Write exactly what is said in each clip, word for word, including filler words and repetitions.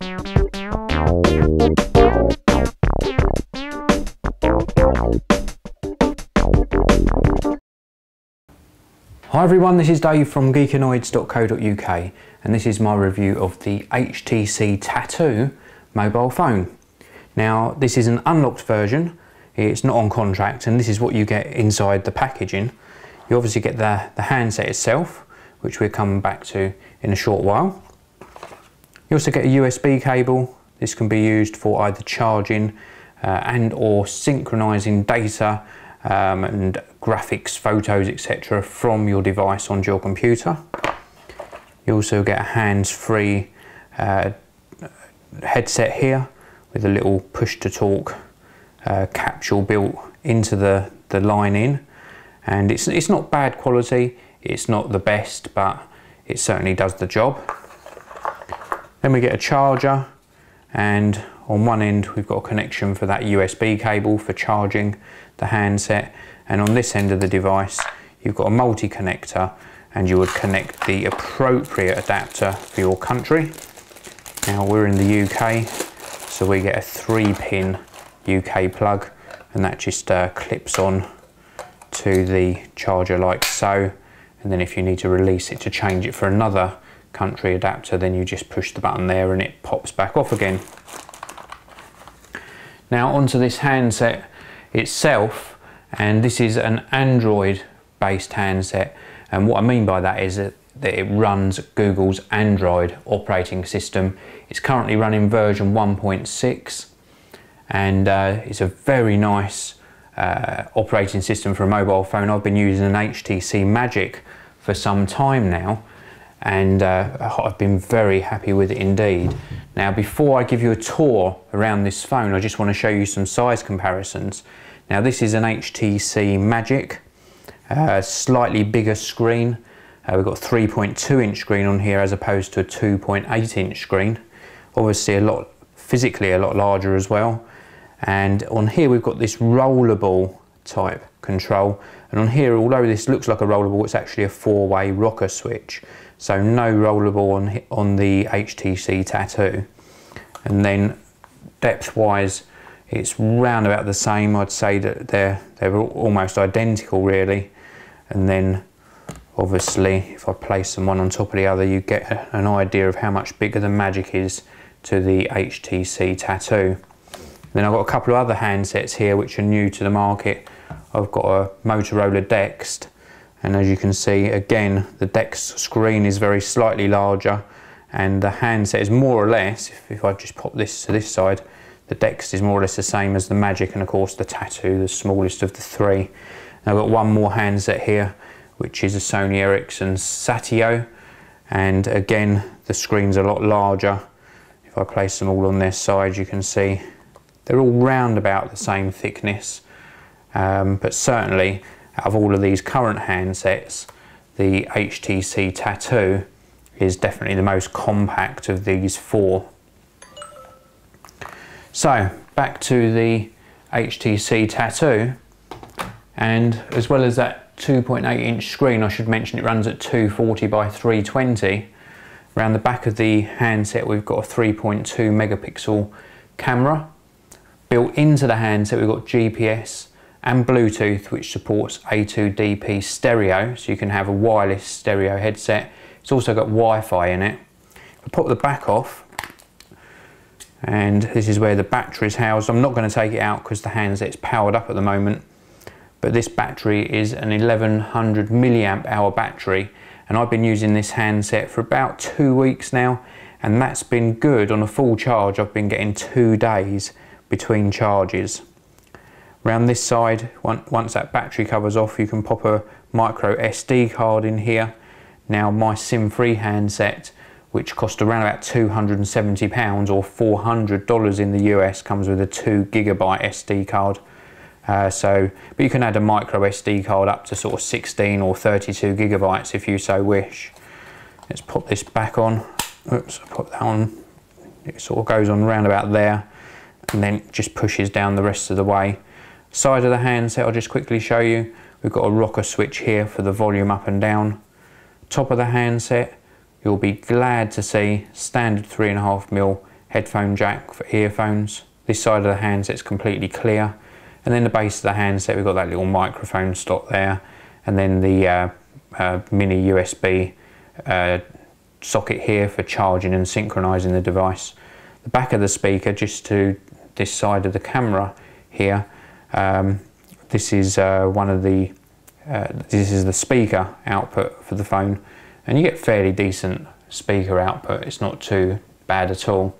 Hi everyone, this is Dave from geekanoids dot co dot U K and this is my review of the H T C Tattoo mobile phone. Now this is an unlocked version, it's not on contract, and this is what you get inside the packaging. You obviously get the, the handset itself, which we'll come back to in a short while. You also get a U S B cable. This can be used for either charging uh, and or synchronizing data Um, and graphics, photos, et cetera from your device onto your computer. You also get a hands-free uh, headset here with a little push-to-talk uh, capsule built into the, the line in. And it's, it's not bad quality, it's not the best, but it certainly does the job. Then we get a charger, and on one end we've got a connection for that U S B cable for charging the handset, and on this end of the device you've got a multi-connector, and you would connect the appropriate adapter for your country. Now we're in the U K, so we get a three pin U K plug, and that just uh, clips on to the charger like so, and then if you need to release it to change it for another country adapter, then you just push the button there and it pops back off again. Now onto this handset itself, and this is an Android based handset, and what I mean by that is that it runs Google's Android operating system. It's currently running version one point six, and uh, it's a very nice uh, operating system for a mobile phone. I've been using an H T C Magic for some time now, and uh, I've been very happy with it indeed. Now before I give you a tour around this phone, I just want to show you some size comparisons. Now this is an H T C Magic, uh, slightly bigger screen. Uh, we've got three point two inch screen on here as opposed to a two point eight inch screen. Obviously a lot, physically a lot larger as well. And on here we've got this rollable type control, and on here, although this looks like a rollable, it's actually a four way rocker switch, so no rollable on on the H T C Tattoo. And then depth wise it's round about the same. I'd say that they're they're almost identical really. And then obviously if I place them one on top of the other, you get an idea of how much bigger the Magic is to the H T C Tattoo. Then I've got a couple of other handsets here which are new to the market. I've got a Motorola Dext, and as you can see again the Dext screen is very slightly larger, and the handset is more or less, if, if I just pop this to this side, the Dext is more or less the same as the Magic, and of course the Tattoo, the smallest of the three. And I've got one more handset here which is a Sony Ericsson Satio, and again the screen's a lot larger. If I place them all on their sides, you can see they're all round about the same thickness. Um, but certainly out of all of these current handsets, the H T C Tattoo is definitely the most compact of these four. So back to the H T C Tattoo, and as well as that two point eight inch screen, I should mention it runs at two forty by three twenty. Around the back of the handset we've got a three point two megapixel camera. Built into the handset we've got G P S and Bluetooth, which supports A two D P stereo, so you can have a wireless stereo headset. It's also got Wi-Fi in it. I pop the back off, and this is where the battery is housed. I'm not going to take it out because the handset's powered up at the moment, but this battery is an eleven hundred milliamp hour battery, and I've been using this handset for about two weeks now, and that's been good. On a full charge I've been getting two days between charges. Around this side, once that battery cover's off, you can pop a micro S D card in here. Now my SIM-free handset, which cost around about two hundred and seventy pounds or four hundred dollars in the U S, comes with a two gigabyte S D card. Uh, so, but you can add a micro S D card up to sort of sixteen or thirty-two gigabytes if you so wish. Let's pop this back on. Oops, I put that on. It sort of goes on round about there and then just pushes down the rest of the way. Side of the handset, I'll just quickly show you, we've got a rocker switch here for the volume up and down. Top of the handset, you'll be glad to see standard three and a half mil headphone jack for earphones. This side of the handset's completely clear, and then the base of the handset, we've got that little microphone slot there, and then the uh, uh, mini U S B uh, socket here for charging and synchronizing the device. The back of the speaker, just to this side of the camera here, um, this is uh, one of the uh, this is the speaker output for the phone, and you get fairly decent speaker output. It's not too bad at all.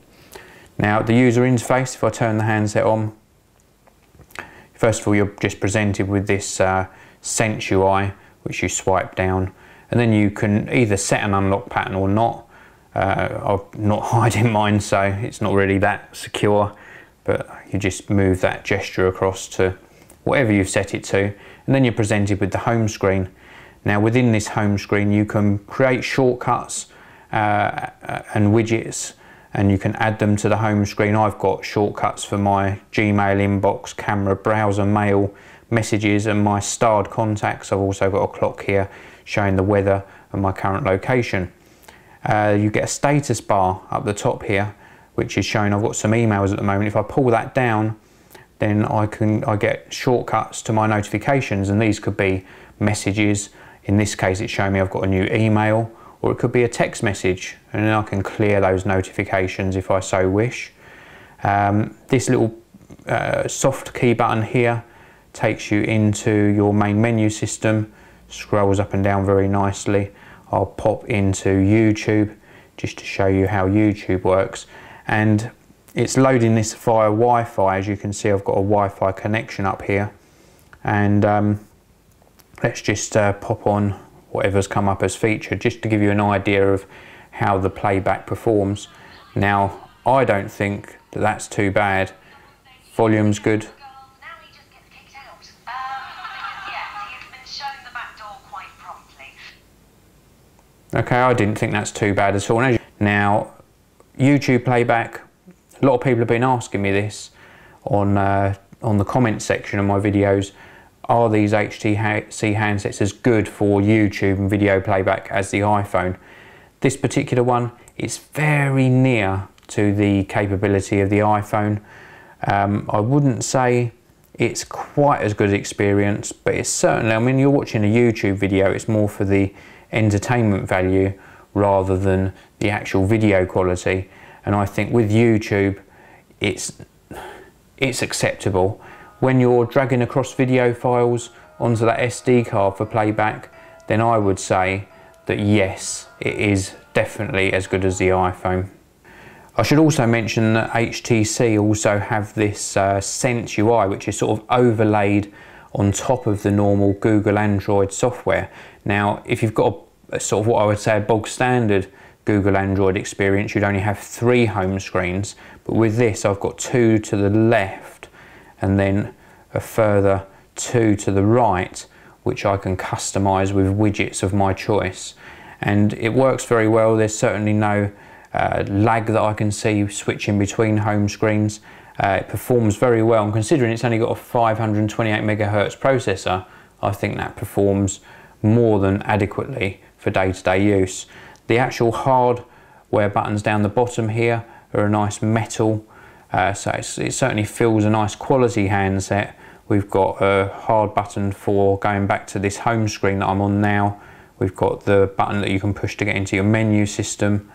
Now the user interface, if I turn the handset on, first of all you're just presented with this uh, Sense U I, which you swipe down, and then you can either set an unlock pattern or not. uh, I'm not hiding mine, so it's not really that secure, but you just move that gesture across to whatever you've set it to, and then you're presented with the home screen. Now within this home screen you can create shortcuts uh, and widgets, and you can add them to the home screen. I've got shortcuts for my Gmail inbox, camera, browser, mail, messages, and my starred contacts. I've also got a clock here showing the weather and my current location. Uh, you get a status bar up the top here, which is showing I've got some emails at the moment. If I pull that down, then I can I get shortcuts to my notifications, and these could be messages. In this case it's showing me I've got a new email, or it could be a text message, and then I can clear those notifications if I so wish. Um, this little uh, soft key button here takes you into your main menu system, scrolls up and down very nicely. I'll pop into YouTube just to show you how YouTube works, and it's loading this via Wi-Fi. As you can see, I've got a Wi-Fi connection up here, and um, let's just uh, pop on whatever's come up as feature, just to give you an idea of how the playback performs. Now I don't think that that's too bad. Volume's good. Okay, I didn't think that's too bad at all. Now YouTube playback, a lot of people have been asking me this on uh, on the comment section of my videos. Are these H T C handsets as good for YouTube and video playback as the iPhone? This particular one is very near to the capability of the iPhone. Um, I wouldn't say it's quite as good experience, but it's certainly, I mean, you're watching a YouTube video, it's more for the entertainment value rather than the actual video quality. And I think with YouTube, it's, it's acceptable. When you're dragging across video files onto that S D card for playback, then I would say that yes, it is definitely as good as the iPhone. I should also mention that H T C also have this uh, Sense U I, which is sort of overlaid on top of the normal Google Android software. Now, if you've got a, a sort of what I would say a bog standard Google Android experience, you'd only have three home screens, but with this I've got two to the left and then a further two to the right, which I can customize with widgets of my choice, and it works very well. There's certainly no uh, lag that I can see switching between home screens. Uh, it performs very well, and considering it's only got a five hundred twenty-eight megahertz processor, I think that performs more than adequately for day-to-day use. The actual hardware buttons down the bottom here are a nice metal. Uh, so it's, it certainly feels a nice quality handset. We've got a hard button for going back to this home screen that I'm on now. We've got the button that you can push to get into your menu system.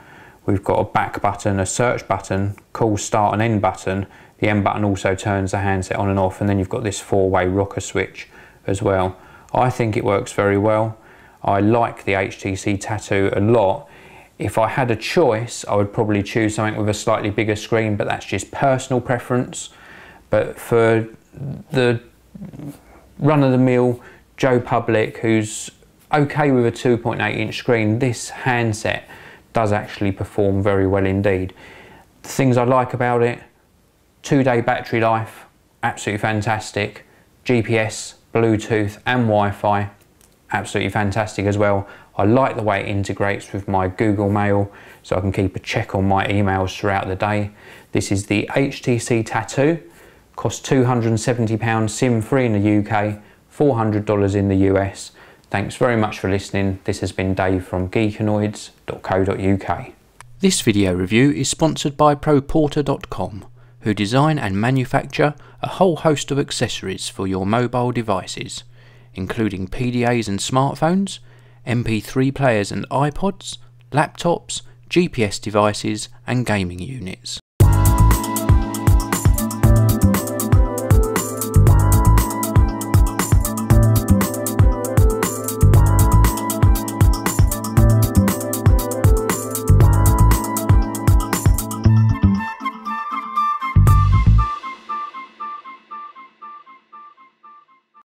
We've got a back button, a search button, call start and end button. The end button also turns the handset on and off, and then you've got this four-way rocker switch as well. I think it works very well. I like the H T C Tattoo a lot. If I had a choice, I would probably choose something with a slightly bigger screen, but that's just personal preference. But for the run-of-the-mill Joe Public, who's okay with a two point eight inch screen, this handset does actually perform very well indeed. The things I like about it: two-day battery life, absolutely fantastic. G P S, Bluetooth and Wi-Fi, absolutely fantastic as well. I like the way it integrates with my Google Mail, so I can keep a check on my emails throughout the day. This is the H T C Tattoo. Costs two hundred and seventy pounds, SIM free in the U K, four hundred dollars in the U S. Thanks very much for listening. This has been Dave from geekanoids dot co dot U K. This video review is sponsored by ProPorter dot com, who design and manufacture a whole host of accessories for your mobile devices, including P D As and smartphones, M P three players and iPods, laptops, G P S devices and gaming units.